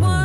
world.